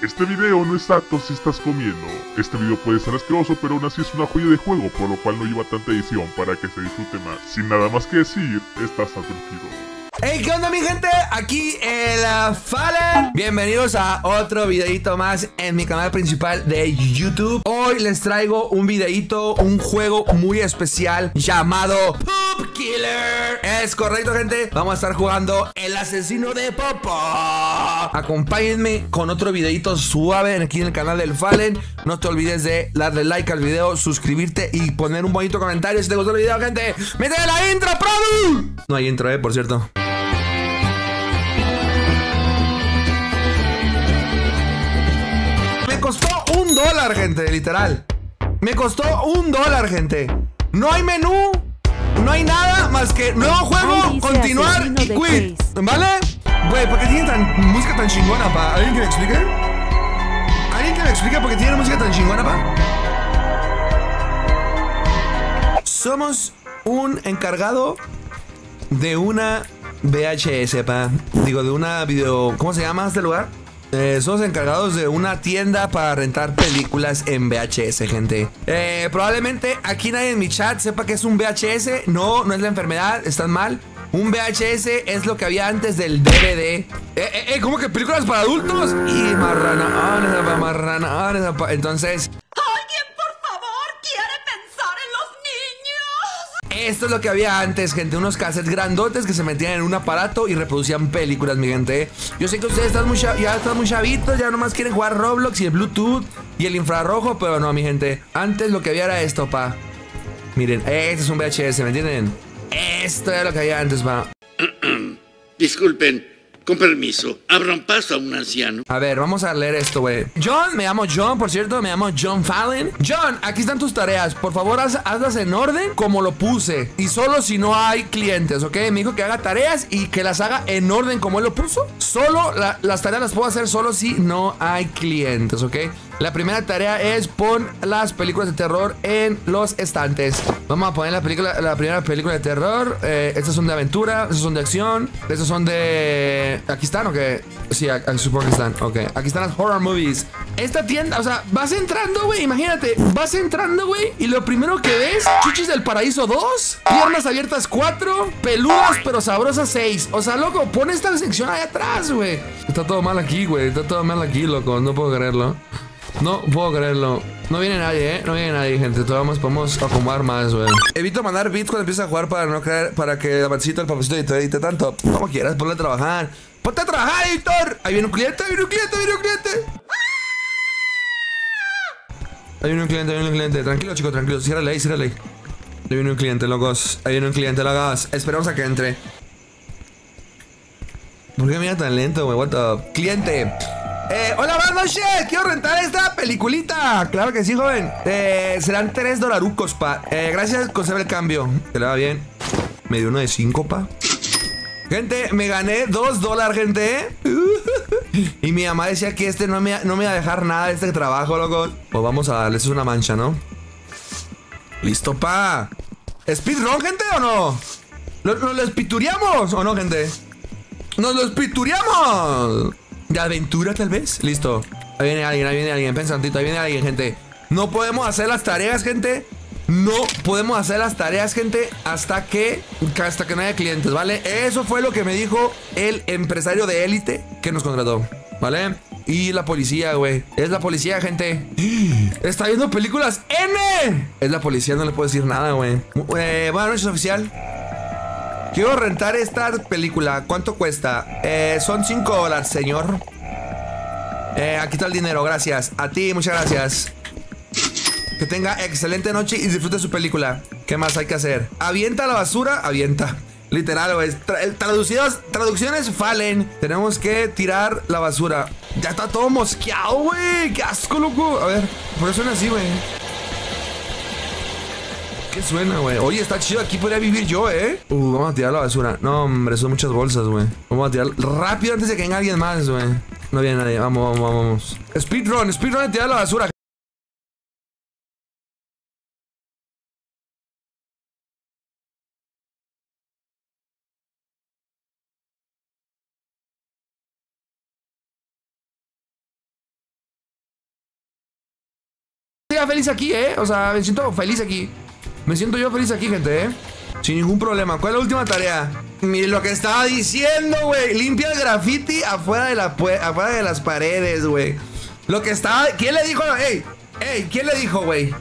Este video no es apto si estás comiendo. Este video puede ser asqueroso, pero aún así es una joya de juego, por lo cual no lleva tanta edición para que se disfrute más. Sin nada más que decir, estás advertido. Hey, ¿qué onda mi gente? Aquí el Fallen. Bienvenidos a otro videito más en mi canal principal de YouTube. Hoy les traigo un videito, un juego muy especial llamado Poop Killer. Es correcto, gente. Vamos a estar jugando el asesino de popo. Acompáñenme con otro videito suave aquí en el canal del Fallen. No te olvides de darle like al video, suscribirte y poner un bonito comentario si te gustó el video, gente. ¡Métele la intro, Produ! No hay intro, por cierto. $1, gente, literal. Me costó $1, gente. No hay menú, no hay nada más que nuevo juego, continuar y quit, ¿vale? Güey, ¿por qué tiene música tan chingona, pa? ¿Alguien que me explique? ¿Alguien que me explique por qué tiene música tan chingona, pa? Somos un encargado de una VHS, pa. Digo, de una video... ¿Cómo se llama este lugar? Somos encargados de una tienda para rentar películas en VHS, gente. Probablemente aquí nadie en mi chat sepa que es un VHS. No, no es la enfermedad, están mal. Un VHS es lo que había antes del DVD. ¿Cómo que películas para adultos? Y marrana. Entonces... esto es lo que había antes, gente. Unos cassettes grandotes que se metían en un aparato y reproducían películas, mi gente. Yo sé que ustedes están ya están muy chavitos, ya nomás quieren jugar Roblox y el Bluetooth y el infrarrojo, pero no, mi gente. Antes lo que había era esto, pa. Miren, este es un VHS, ¿me entienden? Esto era lo que había antes, pa. Disculpen. Con permiso, abran paso a un anciano. A ver, vamos a leer esto, güey. John, me llamo John, por cierto, me llamo John Fallon. John, aquí están tus tareas. Por favor, hazlas en orden como lo puse. Y solo si no hay clientes, ¿ok? Me dijo que haga tareas y que las haga en orden como él lo puso. Solo las tareas las puedo hacer solo si no hay clientes, ¿ok? La primera tarea es pon las películas de terror en los estantes. Vamos a poner la primera película de terror. Estas son de aventura, estas son de acción, estas son de... ¿Aquí están o qué? Sí, aquí supongo que están. Ok, aquí están las horror movies. Esta tienda, o sea, vas entrando, güey, imagínate. Vas entrando, güey, y lo primero que ves, Chuchis del Paraíso 2, Piernas Abiertas 4, Peludas pero Sabrosas 6. O sea, loco, pon esta sección ahí atrás, güey. Está todo mal aquí, güey, está todo mal aquí, loco. No puedo creerlo. No puedo creerlo. No viene nadie, no viene nadie, gente. Todavía más podemos acomodar más, güey. Evito mandar bits cuando empiezas a jugar para no creer, para que el papacito te edite tanto. Como quieras, ponle a trabajar. ¡Ponte a trabajar, editor! Ahí viene un cliente, ahí viene un cliente. Tranquilo, chicos, tranquilo. Ciérrale ahí, ciérrale ahí. Ahí viene un cliente, locos. Ahí viene un cliente, locos. Esperamos a que entre. ¿Por qué mira tan lento, güey? What the... ¡Cliente! Hola, buenas noches, quiero rentar esta peliculita. Claro que sí, joven. Serán $3, pa. Gracias, conserva el cambio. Que le va bien. Me dio uno de 5, pa. Gente, me gané $2, gente. Y mi mamá decía que este no me iba a dejar nada de este trabajo, loco. Pues vamos a darles una mancha, ¿no? Listo, pa. ¿Speedrun, gente, o no? ¿Nos lo pitureamos o no, gente? ¡Nos los pitureamos! ¿De aventura, tal vez? Listo. Ahí viene alguien, Pensa tantito, ahí viene alguien, gente. No podemos hacer las tareas, gente. Hasta que... no haya clientes, ¿vale? Eso fue lo que me dijo el empresario de élite que nos contrató, ¿vale? Y la policía, güey. Es la policía, gente. ¡Está viendo películas N! Es la policía, no le puedo decir nada, güey. Buenas noches, oficial. Quiero rentar esta película. ¿Cuánto cuesta? Son $5, señor. Aquí está el dinero, gracias. A ti, muchas gracias. Que tenga excelente noche y disfrute su película. ¿Qué más hay que hacer? Avienta la basura, avienta. Literal, güey. Traducciones Fallen. Tenemos que tirar la basura. Ya está todo mosqueado, güey. Qué asco, loco. A ver, ¿por qué suena así, güey? ¿Qué suena, güey? Oye, está chido. Aquí podría vivir yo, ¿eh? Vamos a tirar la basura. No, hombre, son muchas bolsas, güey. Vamos a tirar rápido antes de que venga alguien más, güey. No viene nadie. Vamos, vamos. Speedrun, de tirar la basura. sentía feliz aquí, ¿eh? O sea, me siento feliz aquí. Me siento yo feliz aquí, gente, ¿eh? Sin ningún problema. ¿Cuál es la última tarea? Miren lo que estaba diciendo, güey. Limpia el graffiti afuera de las paredes, güey. Lo que estaba... ¿Quién le dijo? ¡Ey! ¡Ey! ¿Quién le dijo, güey?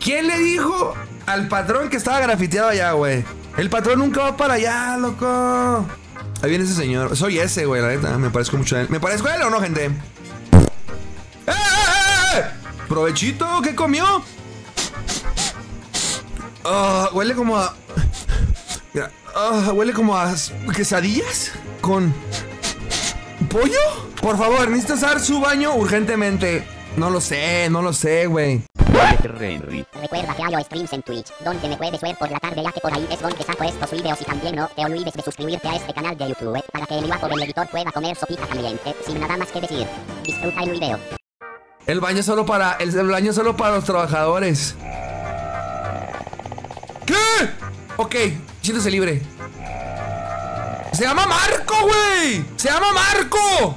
¿Quién le dijo al patrón que estaba grafiteado allá, güey? El patrón nunca va para allá, loco. Ahí viene ese señor. Soy ese, güey, la neta. Me parezco mucho a él. ¿Me parezco a él o no, gente? ¡Eh! Provechito, ¿qué comió? Huele como a... huele como a quesadillas con pollo. Por favor, necesito usar su baño urgentemente. No lo sé, güey. Recuerda que hago streams en Twitch, donde me puedes ver por la tarde, ya que por ahí es donde saco estos videos. Y también no te olvides de suscribirte a este canal de YouTube, para que el guapo del editor pueda comer sopita caliente. Sin nada más que decir, disfruta el video. El baño solo para... El baño solo para los trabajadores. ¿Qué? Ok, siéntese libre. ¡Se llama Marco, güey! ¡Se llama Marco!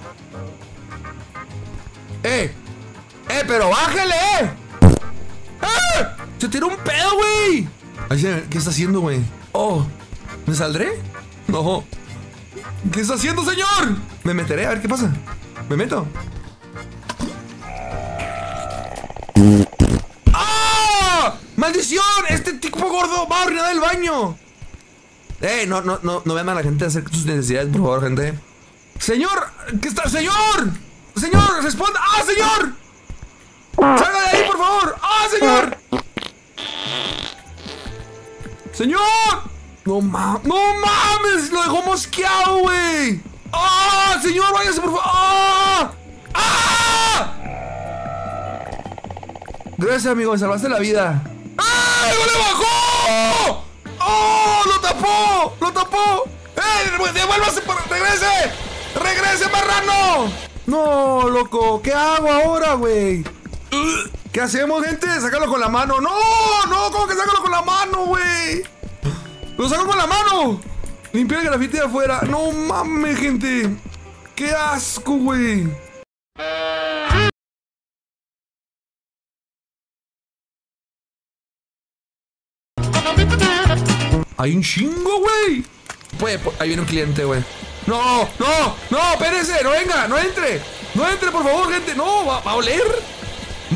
Pero bájale, se tiró un pedo, güey. ¿Qué está haciendo, güey? Oh, ¿me saldré? No. ¿Qué está haciendo, señor? Me meteré, a ver qué pasa. Me meto. ¡Ah! ¡Maldición! Este tipo gordo va a arruinar el baño. No vean a la gente hacer sus necesidades, por favor, gente. Señor, ¿qué está? Señor, señor, responda. ¡Ah, señor! ¡Salga de ahí, por favor! ¡Ah, señor! ¡Señor! ¡No mames! ¡Lo dejó mosqueado, güey! ¡Ah, señor! ¡Váyase, por favor! ¡Ah! ¡Ah! Gracias, amigo. Me salvaste la vida. ¡Ah! ¡No le bajó! ¡Oh! ¡Lo tapó! ¡Lo tapó! ¡Eh! ¡Devuélvase! ¡Regrese! ¡Regrese, marrano! No, loco. ¿Qué hago ahora, güey? ¿Qué hacemos, gente? Sácalo con la mano. No, ¿cómo que sácalo con la mano, güey? Lo saco con la mano. Limpiar el grafiti de afuera. No mames, gente. Qué asco, güey. Hay un chingo, güey. Ahí viene un cliente, güey. No, espérese. No venga, no entre. No entre, por favor, gente. No, va a oler.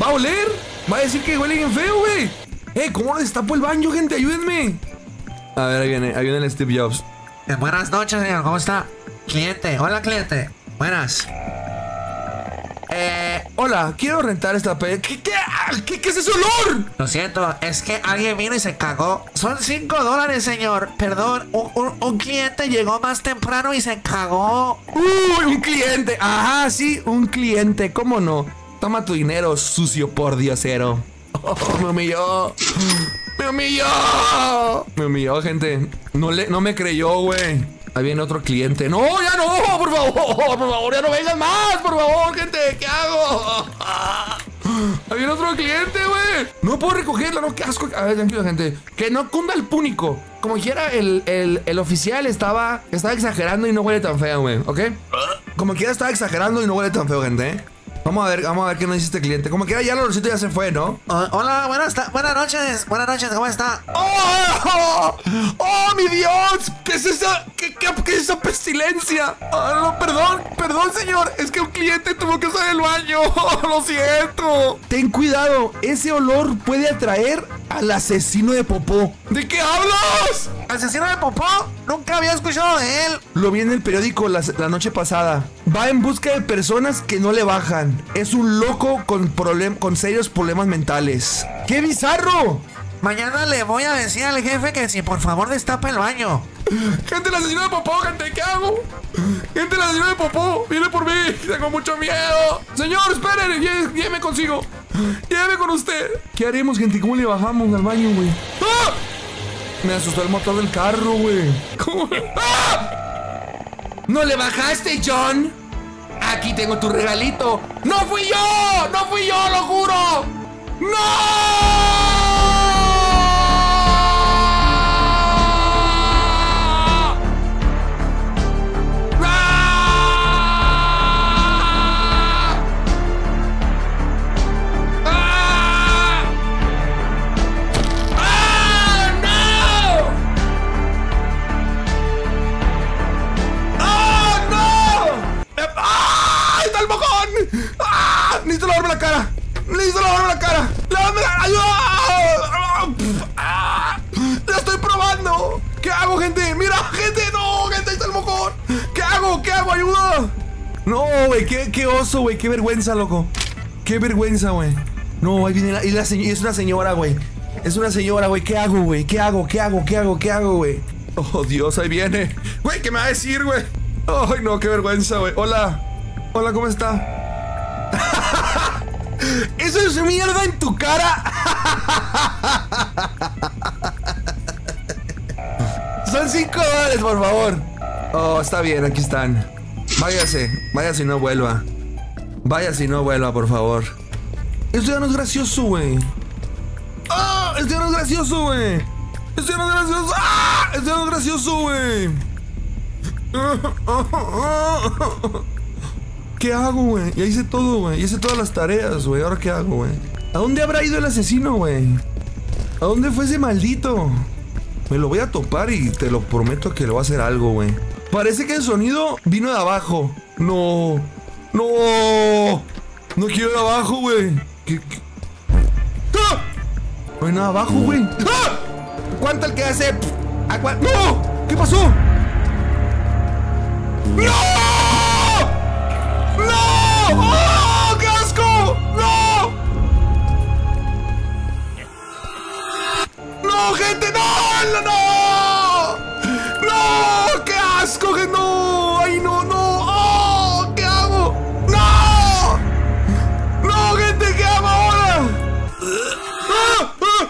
¿Va a oler? ¿Va a decir que huele bien feo, güey? ¿Cómo lo destapo el baño, gente? Ayúdenme. A ver, ahí viene el Steve Jobs. Buenas noches, señor, ¿cómo está? Cliente, hola, cliente. Buenas. Hola, quiero rentar esta pe... ¿Qué es ese olor? Lo siento, es que alguien vino y se cagó. Son $5, señor. Perdón, un cliente llegó más temprano y se cagó. ¡Uy, un cliente! Ajá, sí, un cliente, ¿cómo no? Toma tu dinero, sucio por diosero. Oh, me humilló. Me humilló, gente. No me creyó, güey. Ahí viene otro cliente. No, ya no, por favor, ya no vengan más, por favor, gente. ¿Qué hago? Ahí viene otro cliente, güey. No puedo recogerlo, no, qué asco. A ver, tranquilo, gente. Que no cunda el púnico. Como quiera, el oficial estaba exagerando y no huele tan feo, güey, ¿ok? Como quiera, estaba exagerando y no huele tan feo, gente, ¿eh? Vamos a ver qué nos dice este cliente. Como quiera, ya el olorcito ya se fue, ¿no? Hola, buenas noches, ¿cómo está? ¡Oh, mi Dios! ¿Qué es esa? ¿Qué es esa pestilencia? No, perdón, señor. Es que un cliente tuvo que usar el baño. Lo siento. Ten cuidado, ese olor puede atraer al asesino de popó. ¿De qué hablas? ¿Asesino de popó? Nunca había escuchado de él. Lo vi en el periódico la noche pasada. Va en busca de personas que no le bajan. Es un loco con serios problemas mentales. ¡Qué bizarro! Mañana le voy a decir al jefe que si por favor destapa el baño. Gente, el asesino de popó, gente, ¿qué hago? Gente, el asesino de popó, viene por mí. Tengo mucho miedo. Señor, esperen, lléveme consigo. Lléveme con usted. ¿Qué haremos, gente? ¿Cómo le bajamos al baño, güey? ¡Ah! Me asustó el motor del carro, güey. ¿Cómo? ¡Ah! ¿No le bajaste, John? Aquí tengo tu regalito. ¡No fui yo, lo juro! ¡No! lavarme la cara. Necesito lavarme la cara. ¡Lávame la... ¡Ayuda! ¡La estoy probando! ¿Qué hago, gente? ¡Mira, gente! ¡No, gente! ¡Ahí está el mojón! ¿Qué hago? ¿Qué hago? ¡Ayuda! No, güey, qué oso, güey. Qué vergüenza, loco. Qué vergüenza, güey. No, ahí viene la... Y es una señora, güey. Es una señora, güey. ¿Qué hago, güey? ¿Qué hago? ¿Qué hago? ¿Qué hago? ¿Qué hago, güey? Oh, Dios, ahí viene. Güey, ¿qué me va a decir, güey? Ay, no, qué vergüenza, güey. Hola. Hola, ¿cómo está? ¡Eso es mierda en tu cara! Son $5, por favor. Oh, está bien, aquí están. Váyase, váyase y no vuelva. Váyase y no vuelva, por favor. Esto ya no es gracioso, güey. ¡Ah! ¡Esto ya no es gracioso, güey! ¡Esto ya no es gracioso! ¡Ah! ¡Esto ya no es gracioso, güey! ¿Qué hago, güey? Ya hice todo, güey. Ya hice todas las tareas, güey. ¿Ahora qué hago, güey? ¿A dónde habrá ido el asesino, güey? ¿A dónde fue ese maldito? Me lo voy a topar y te lo prometo que le voy a hacer algo, güey. Parece que el sonido vino de abajo. No. No. No quiero ir abajo, güey. ¿Qué? ¡Ah! No hay nada abajo, güey. ¡Ah! ¿Cuánto el que hace? ¿A cuánto? ¡No! ¿Qué pasó? ¡No! ¡Oh, qué asco! ¡No! ¡No, gente! ¡No! ¡No! ¡No! ¡Qué asco! ¡Que no! ¡Ay, no, no! ¡Oh! ¿Qué hago? ¡No! ¡No, gente! ¿Qué hago ahora? ¡Ah! ¡Ah!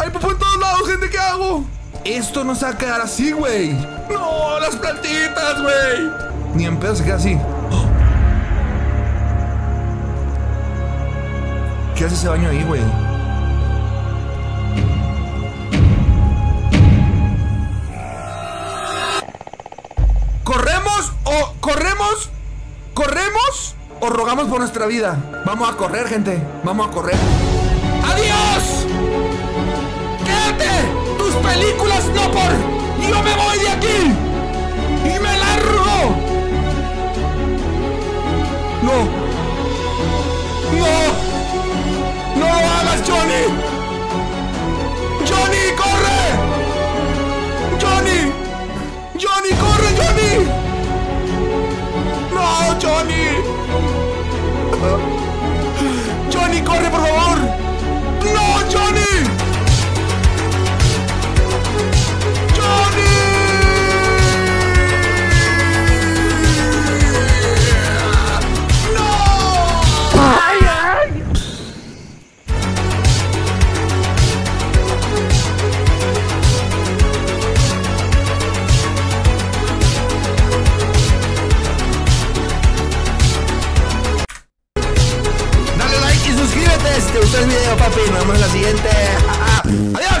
¡Hay popó en todos lados, gente! ¿Qué hago? Esto no se va a quedar así, güey. ¡No! ¡Las plantitas, güey! Ni en pedo se queda así. ¿Qué hace ese baño ahí, güey? ¿Corremos o corremos? ¿Corremos o rogamos por nuestra vida? Vamos a correr, gente. Vamos a correr. ¡Adiós! ¡Quédate! ¡Tus películas no por! ¡Yo me voy de aquí! ¡Y me largo! ¡No! ¡No! ¡No lo hagas, Johnny! ¡Johnny, corre! ¡Johnny! ¡Johnny, corre, Johnny! ¡No, Johnny! ¡Johnny, corre, por favor! ¡No, Johnny! ¡Johnny! Este es el video, papi. Nos vemos en la siguiente. ¡Adiós!